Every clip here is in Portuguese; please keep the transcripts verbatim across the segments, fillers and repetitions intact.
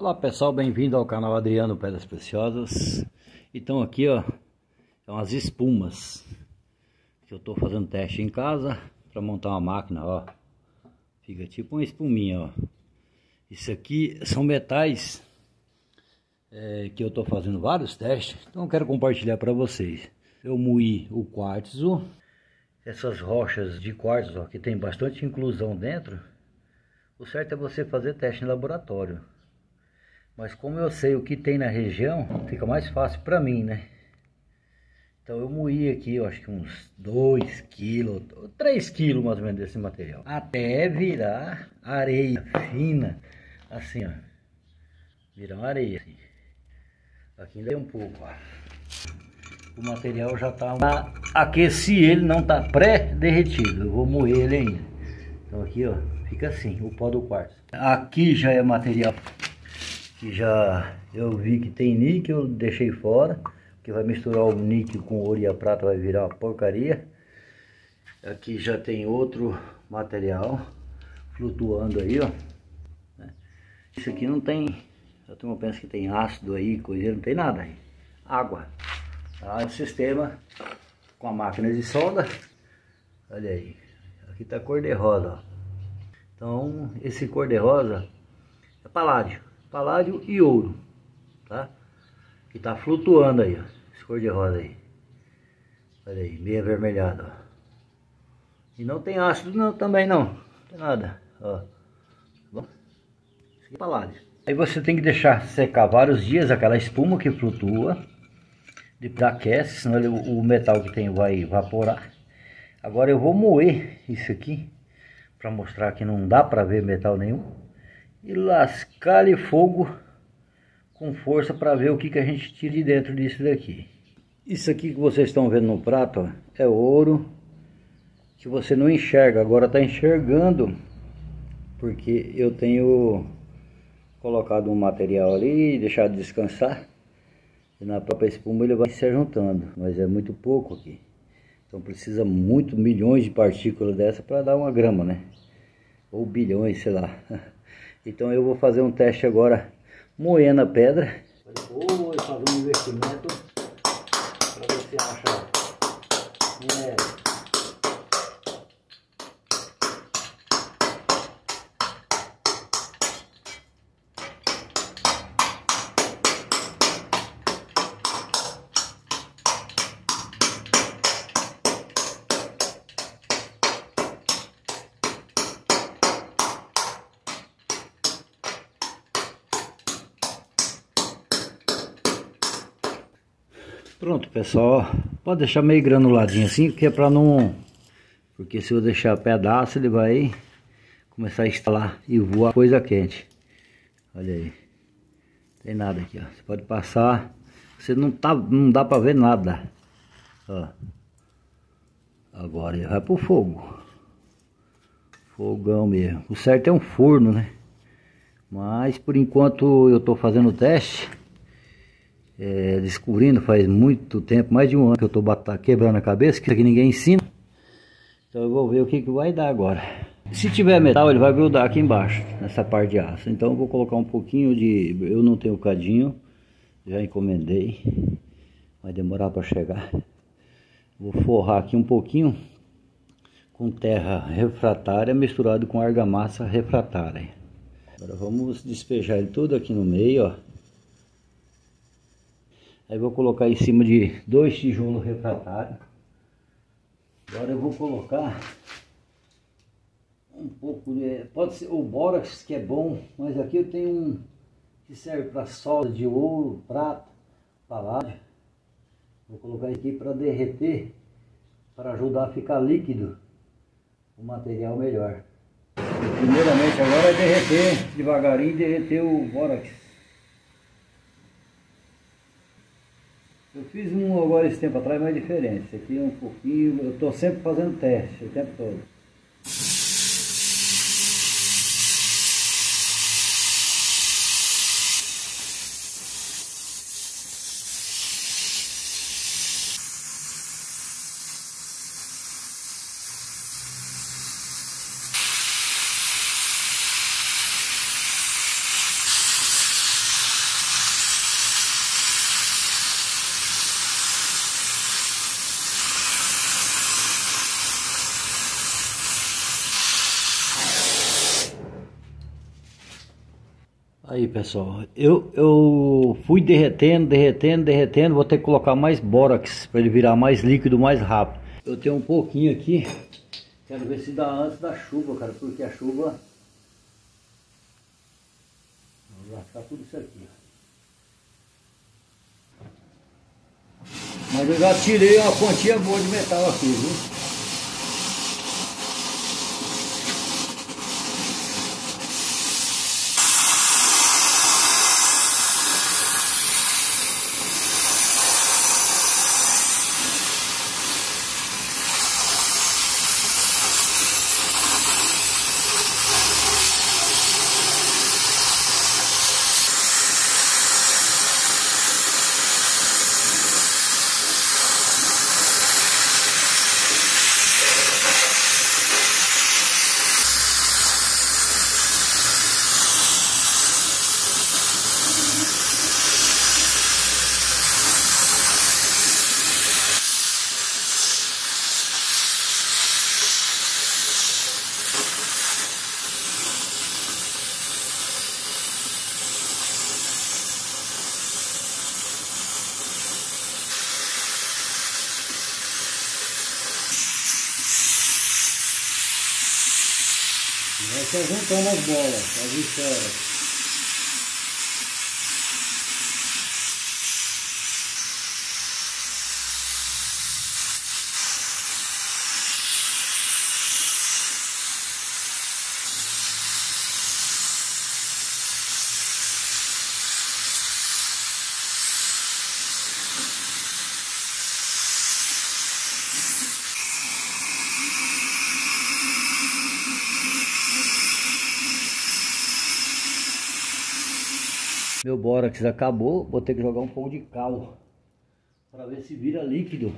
Olá pessoal, bem-vindo ao canal Adriano Pedras Preciosas. Então aqui ó, são as espumas que eu tô fazendo teste em casa para montar uma máquina, ó. Fica tipo uma espuminha, ó. Isso aqui são metais é, que eu tô fazendo vários testes, então eu quero compartilhar para vocês. Eu moí o quartzo, essas rochas de quartzo ó, que tem bastante inclusão dentro. O certo é você fazer teste em laboratório, mas como eu sei o que tem na região, fica mais fácil para mim, né? Então eu moí aqui, eu acho que uns dois quilos, três quilos mais ou menos desse material, até virar areia fina, assim ó, virar uma areia, assim. Aqui ainda tem um pouco, ó. O material já tá, aqueci ele, não tá pré-derretido, eu vou moer ele ainda. Então aqui ó, fica assim, o pó do quartzo. Aqui já é material que já eu vi que tem níquel, eu deixei fora, porque vai misturar o níquel com ouro e a prata, vai virar uma porcaria. Aqui já tem outro material flutuando aí, ó. Isso aqui não tem, a turma pensa que tem ácido aí, coisa, não tem nada aí. Água. Tá? O sistema com a máquina de solda. Olha aí, aqui tá cor de rosa, ó. Então esse cor de rosa é paládio. Paládio e ouro, tá? Que tá flutuando aí, ó. Esse cor de rosa aí. Olha aí, meio avermelhado, ó. E não tem ácido não, também não. Não tem nada, ó. Bom, esse aqui é paládio. Aí você tem que deixar secar vários dias aquela espuma que flutua. Depois aquece, senão ele, o metal que tem vai evaporar. Agora eu vou moer isso aqui, pra mostrar que não dá pra ver metal nenhum. E lascar-lhe fogo com força para ver o que, que a gente tira de dentro disso daqui. Isso aqui que vocês estão vendo no prato ó, é ouro que você não enxerga. Agora está enxergando porque eu tenho colocado um material ali e deixado descansar. E na própria espuma ele vai se juntando, mas é muito pouco aqui. Então precisa muito milhões de partículas dessa para dar uma grama, né? Ou bilhões, sei lá. Então eu vou fazer um teste agora moendo a pedra. Vou fazer um investimento para ver se acha minério. Pronto pessoal, pode deixar meio granuladinho assim, porque é para não... Porque se eu deixar pedaço ele vai começar a estalar e voar coisa quente. Olha aí, não tem nada aqui ó, você pode passar, você não, tá, não dá para ver nada. Ó. Agora ele vai pro fogo. Fogão mesmo, o certo é um forno, né? Mas por enquanto eu tô fazendo o teste. É, descobrindo faz muito tempo, mais de um ano que eu tô batendo, quebrando a cabeça, que ninguém ensina. Então eu vou ver o que, que vai dar agora. Se tiver metal ele vai grudar aqui embaixo, nessa parte de aço. Então eu vou colocar um pouquinho de... eu não tenho cadinho, já encomendei, vai demorar para chegar. Vou forrar aqui um pouquinho com terra refratária misturado com argamassa refratária. Agora vamos despejar ele todo aqui no meio, ó. Aí vou colocar em cima de dois tijolos refratários. Agora eu vou colocar um pouco de... pode ser o bórax, que é bom, mas aqui eu tenho um que serve para solda de ouro, prata, paládio. Vou colocar aqui para derreter, para ajudar a ficar líquido o material melhor. Primeiramente agora é derreter, devagarinho derreter o bórax. Eu fiz um agora esse tempo atrás, mas é diferente. Esse aqui é um pouquinho... eu estou sempre fazendo teste, o tempo todo. Aí, pessoal, eu, eu fui derretendo, derretendo, derretendo. Vou ter que colocar mais bórax para ele virar mais líquido, mais rápido. Eu tenho um pouquinho aqui. Quero ver se dá antes da chuva, cara, porque a chuva... Vou lascar tudo isso aqui. Mas eu já tirei uma pontinha boa de metal aqui, viu? Vai só juntando as bolas, as esferas. Meu bórax acabou, vou ter que jogar um pouco de cal para ver se vira líquido.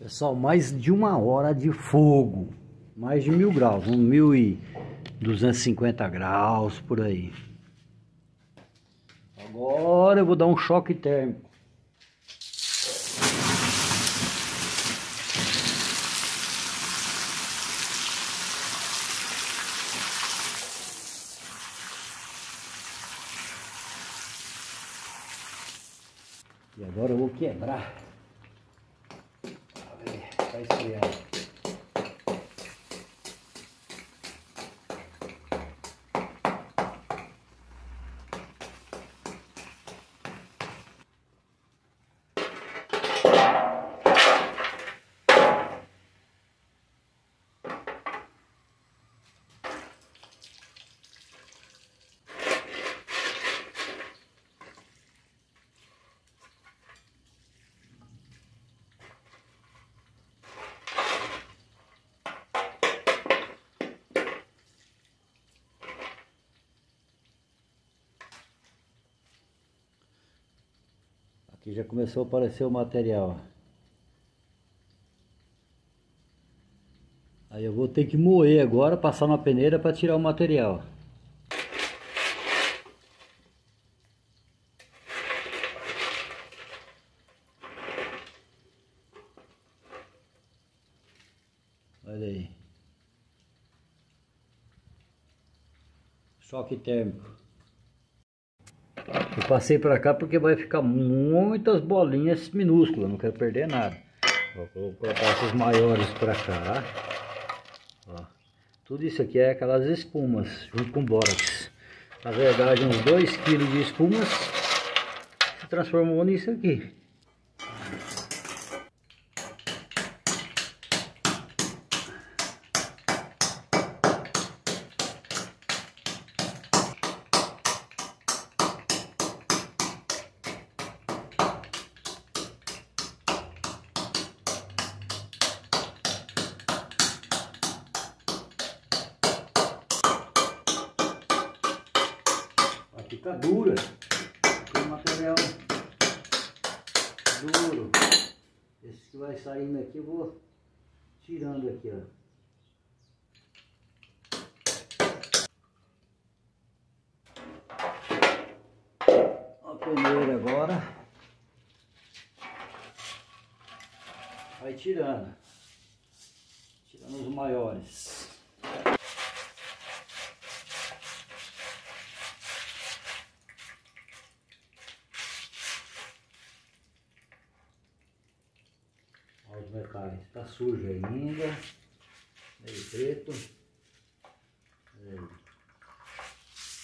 Pessoal, mais de uma hora de fogo, mais de mil graus, uns mil e duzentos e cinquenta graus por aí. Agora eu vou dar um choque térmico. E agora eu vou quebrar. Vai esfriar. Aqui já começou a aparecer o material. Aí eu vou ter que moer agora, passar na peneira para tirar o material. Olha aí. Choque térmico. Eu passei para cá porque vai ficar muitas bolinhas minúsculas, não quero perder nada. Vou colocar essas maiores para cá. Ó. Tudo isso aqui é aquelas espumas junto com bórax. na verdade uns dois quilos de espumas, se transformou nisso aqui. Aqui tá dura, tem material duro. Esse que vai saindo aqui eu vou tirando aqui, ó. A peneira agora vai tirando, tirando os maiores. Os metais, tá sujo ainda, meio preto,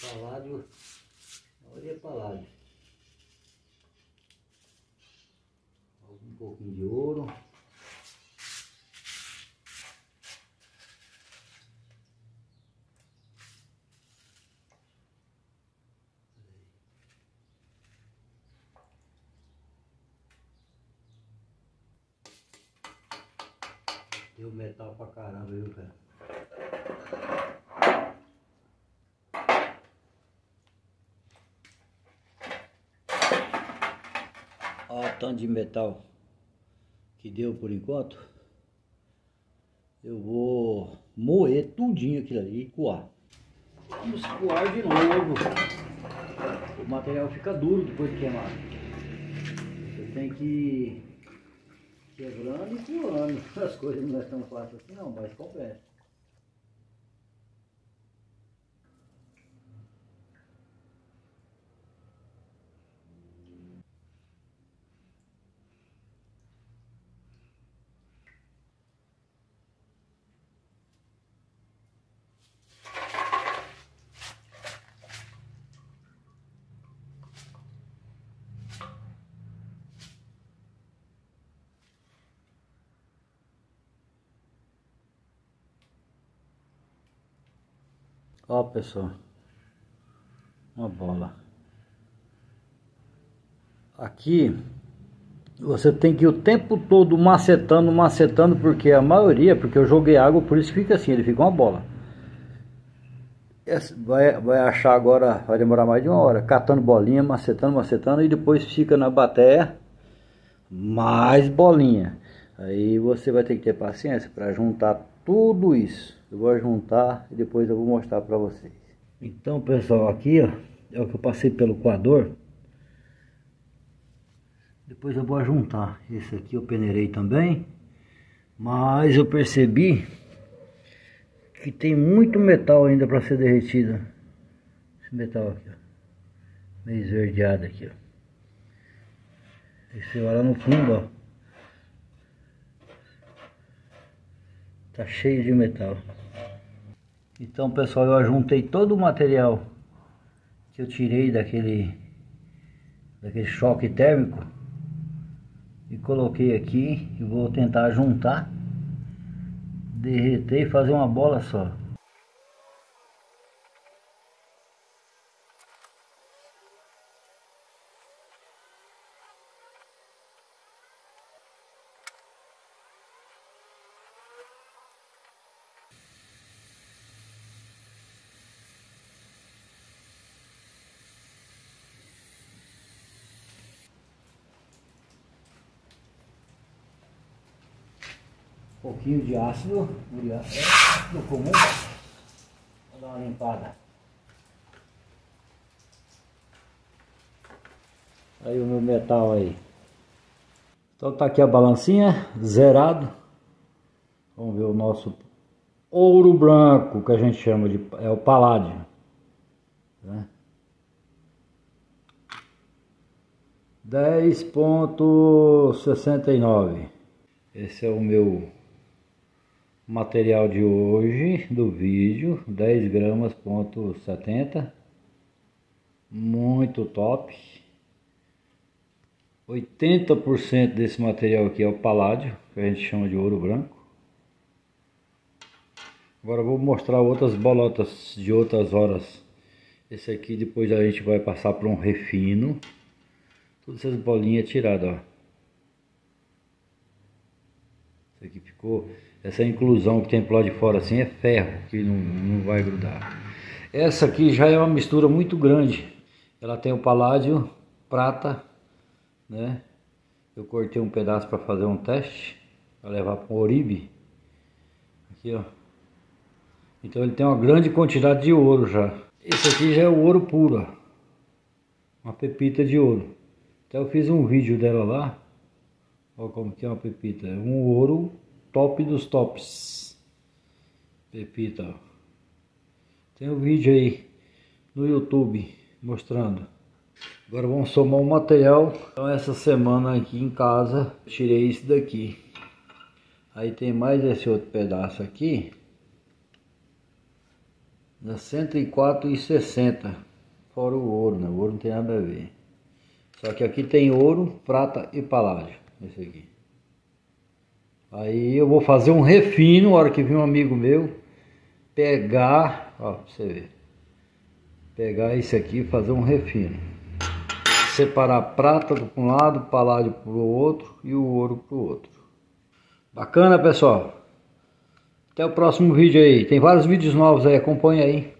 paládio, olha paládio, um pouquinho de ouro, deu metal pra caramba, viu, cara? Olha o tanto de metal que deu por enquanto. Eu vou moer tudinho aquilo ali e coar. Vamos coar de novo. O material fica duro depois de queimar. Você tem que... quebrando e pulando, as coisas não estão fáceis assim não, mas compensa. Ó pessoal, uma bola. Aqui você tem que ir o tempo todo macetando, macetando, porque a maioria, porque eu joguei água, por isso fica assim, ele fica uma bola. Essa vai, vai achar agora, vai demorar mais de uma hora, catando bolinha, macetando, macetando, e depois fica na bateia mais bolinha. Aí você vai ter que ter paciência para juntar tudo isso. Eu vou juntar e depois eu vou mostrar para vocês. Então pessoal, aqui ó, é o que eu passei pelo coador. Depois eu vou juntar. Esse aqui eu peneirei também, mas eu percebi que tem muito metal ainda para ser derretido. Esse metal aqui, ó, meio esverdeado aqui, ó. Esse lá no fundo, ó, tá cheio de metal. Então pessoal, eu juntei todo o material que eu tirei daquele daquele choque térmico e coloquei aqui e vou tentar juntar, derreter e fazer uma bola só. Um pouquinho de ácido, de ácido comum, vou dar uma limpada. Aí o meu metal aí. Então tá aqui a balancinha, zerado. Vamos ver o nosso ouro branco, que a gente chama de, é o paládio, né? dez vírgula sessenta e nove. Esse é o meu material de hoje do vídeo, dez gramas ponto setenta. muito top. Oitenta por cento desse material aqui é o paládio, que a gente chama de ouro branco. Agora eu vou mostrar outras bolotas de outras horas. Esse aqui depois a gente vai passar para um refino. Todas essas bolinhas tiradas, ó. Esse aqui ficou. Essa inclusão que tem pro lado de fora assim é ferro, que não, não vai grudar. Essa aqui já é uma mistura muito grande. Ela tem o paládio, prata, né? Eu cortei um pedaço para fazer um teste, para levar para o Oribe. Aqui, ó. Então ele tem uma grande quantidade de ouro já. Esse aqui já é o ouro puro, ó. Uma pepita de ouro. Até eu fiz um vídeo dela lá. Olha como que é uma pepita. É um ouro top dos tops. Pepita, ó. Tem um vídeo aí no YouTube mostrando. Agora vamos somar o material. Então essa semana aqui em casa eu tirei isso daqui. Aí tem mais esse outro pedaço aqui. Da cento e quatro e sessenta, fora o ouro, né? O ouro não tem nada a ver. Só que aqui tem ouro, prata e paládio. Esse aqui. Aí eu vou fazer um refino, na hora que vir um amigo meu pegar, ó, pra você ver. Pegar esse aqui e fazer um refino. Separar a prata para um lado, o paládio para o outro e o ouro para o outro. Bacana, pessoal? Até o próximo vídeo aí. Tem vários vídeos novos aí. Acompanha aí.